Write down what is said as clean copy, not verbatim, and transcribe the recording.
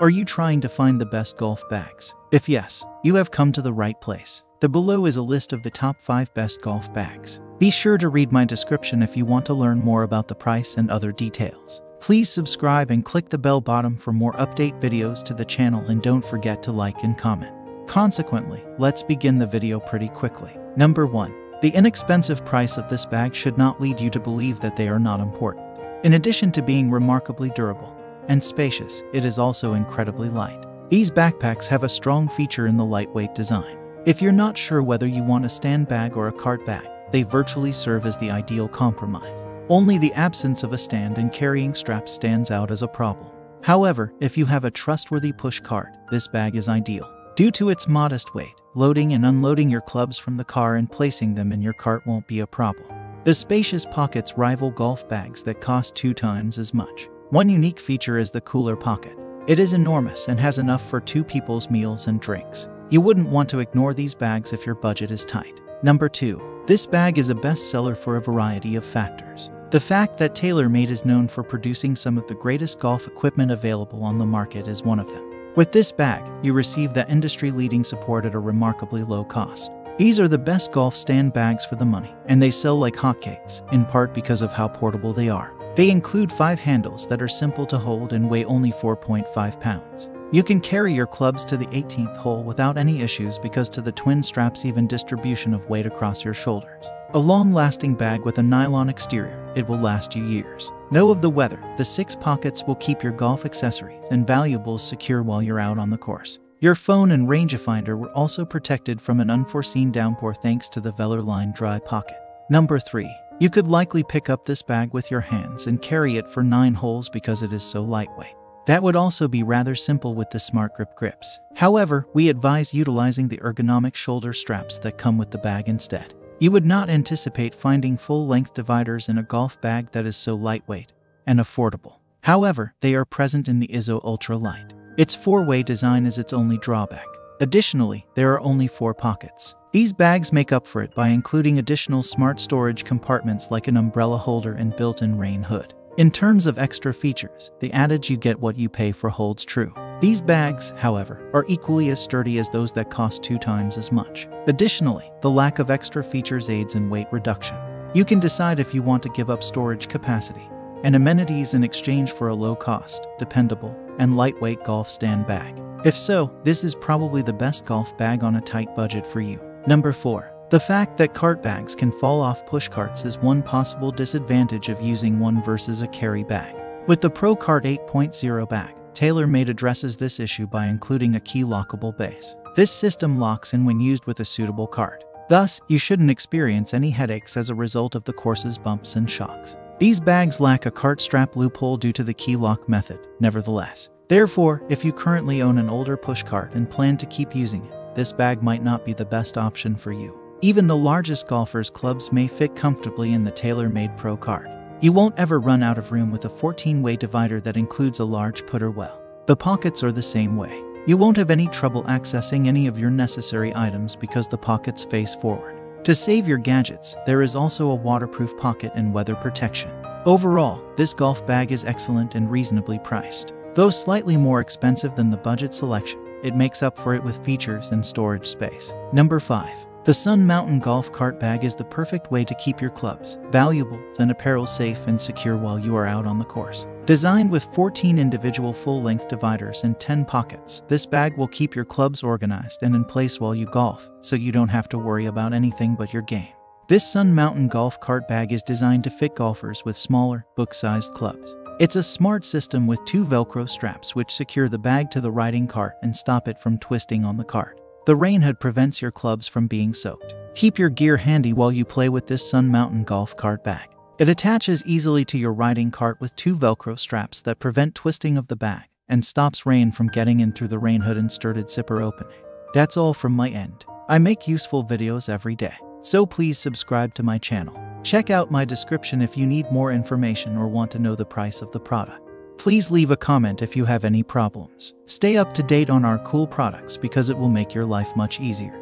Are you trying to find the best golf bags? If yes, you have come to the right place. The below is a list of the top 5 best golf bags. Be sure to read my description if you want to learn more about the price and other details. Please subscribe and click the bell button for more update videos to the channel, and don't forget to like and comment. Consequently, let's begin the video pretty quickly. Number 1. The inexpensive price of this bag should not lead you to believe that they are not important. In addition to being remarkably durable and spacious, it is also incredibly light. These backpacks have a strong feature in the lightweight design. If you're not sure whether you want a stand bag or a cart bag, they virtually serve as the ideal compromise. Only the absence of a stand and carrying straps stands out as a problem. However, if you have a trustworthy push cart, this bag is ideal. Due to its modest weight, loading and unloading your clubs from the car and placing them in your cart won't be a problem. The spacious pockets rival golf bags that cost 2 times as much. One unique feature is the cooler pocket. It is enormous and has enough for 2 people's meals and drinks. You wouldn't want to ignore these bags if your budget is tight. Number 2. This bag is a bestseller for a variety of factors. The fact that TaylorMade is known for producing some of the greatest golf equipment available on the market is one of them. With this bag, you receive that industry-leading support at a remarkably low cost. These are the best golf stand bags for the money, and they sell like hotcakes, in part because of how portable they are. They include 5 handles that are simple to hold and weigh only 4.5 pounds. You can carry your clubs to the 18th hole without any issues because of the twin straps' even distribution of weight across your shoulders. A long-lasting bag with a nylon exterior, it will last you years. Know of the weather, the 6 pockets will keep your golf accessories and valuables secure while you're out on the course. Your phone and rangefinder were also protected from an unforeseen downpour thanks to the Veloline dry pocket. Number 3. You could likely pick up this bag with your hands and carry it for 9 holes because it is so lightweight. That would also be rather simple with the Smart Grip grips. However, we advise utilizing the ergonomic shoulder straps that come with the bag instead. You would not anticipate finding full-length dividers in a golf bag that is so lightweight and affordable. However, they are present in the Izzo Ultra Light. Its 4-way design is its only drawback. Additionally, there are only 4 pockets. These bags make up for it by including additional smart storage compartments like an umbrella holder and built-in rain hood. In terms of extra features, the adage "you get what you pay for" holds true. These bags, however, are equally as sturdy as those that cost 2 times as much. Additionally, the lack of extra features aids in weight reduction. You can decide if you want to give up storage capacity and amenities in exchange for a low-cost, dependable, and lightweight golf stand bag. If so, this is probably the best golf bag on a tight budget for you. Number 4. The fact that cart bags can fall off push carts is one possible disadvantage of using one versus a carry bag. With the Pro Cart 8.0 bag, TaylorMade addresses this issue by including a key lockable base. This system locks in when used with a suitable cart. Thus, you shouldn't experience any headaches as a result of the course's bumps and shocks. These bags lack a cart strap loophole due to the key lock method, nevertheless. Therefore, if you currently own an older push cart and plan to keep using it, this bag might not be the best option for you. Even the largest golfer's clubs may fit comfortably in the TaylorMade Pro Cart. You won't ever run out of room with a 14-way divider that includes a large putter well. The pockets are the same way. You won't have any trouble accessing any of your necessary items because the pockets face forward. To save your gadgets, there is also a waterproof pocket and weather protection. Overall, this golf bag is excellent and reasonably priced. Though slightly more expensive than the budget selection, it makes up for it with features and storage space. Number 5. The Sun Mountain golf cart bag is the perfect way to keep your clubs, valuables, and apparel safe and secure while you are out on the course. Designed with 14 individual full-length dividers and 10 pockets, this bag will keep your clubs organized and in place while you golf, so you don't have to worry about anything but your game. This Sun Mountain golf cart bag is designed to fit golfers with smaller, book-sized clubs. It's a smart system with 2 Velcro straps which secure the bag to the riding cart and stop it from twisting on the cart. The rain hood prevents your clubs from being soaked. Keep your gear handy while you play with this Sun Mountain golf cart bag. It attaches easily to your riding cart with 2 Velcro straps that prevent twisting of the bag and stops rain from getting in through the rain hood and studded zipper opening. That's all from my end. I make useful videos every day, so please subscribe to my channel. Check out my description if you need more information or want to know the price of the product. Please leave a comment if you have any problems. Stay up to date on our cool products because it will make your life much easier.